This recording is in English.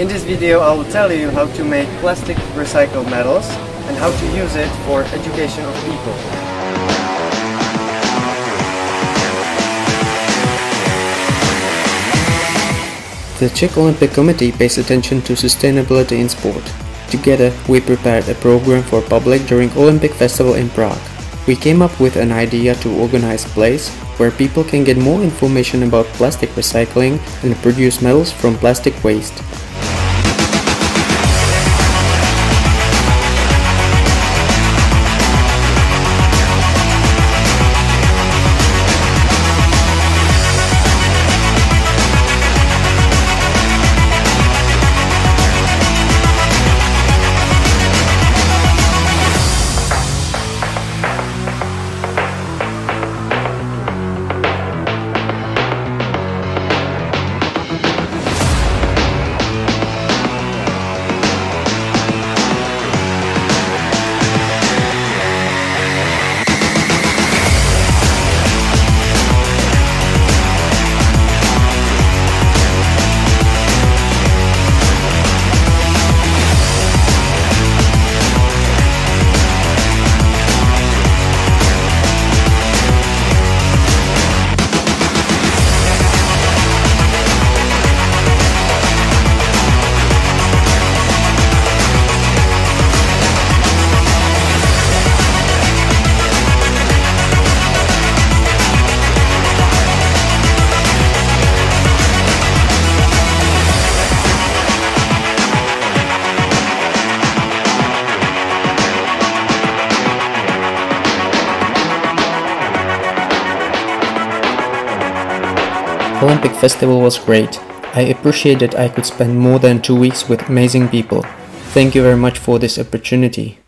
In this video I will tell you how to make plastic recycled metals and how to use it for education of people. The Czech Olympic Committee pays attention to sustainability in sport. Together we prepared a program for public during Olympic Festival in Prague. We came up with an idea to organize a place where people can get more information about plastic recycling and produce metals from plastic waste. Olympic Festival was great. I appreciate that I could spend more than 2 weeks with amazing people. Thank you very much for this opportunity.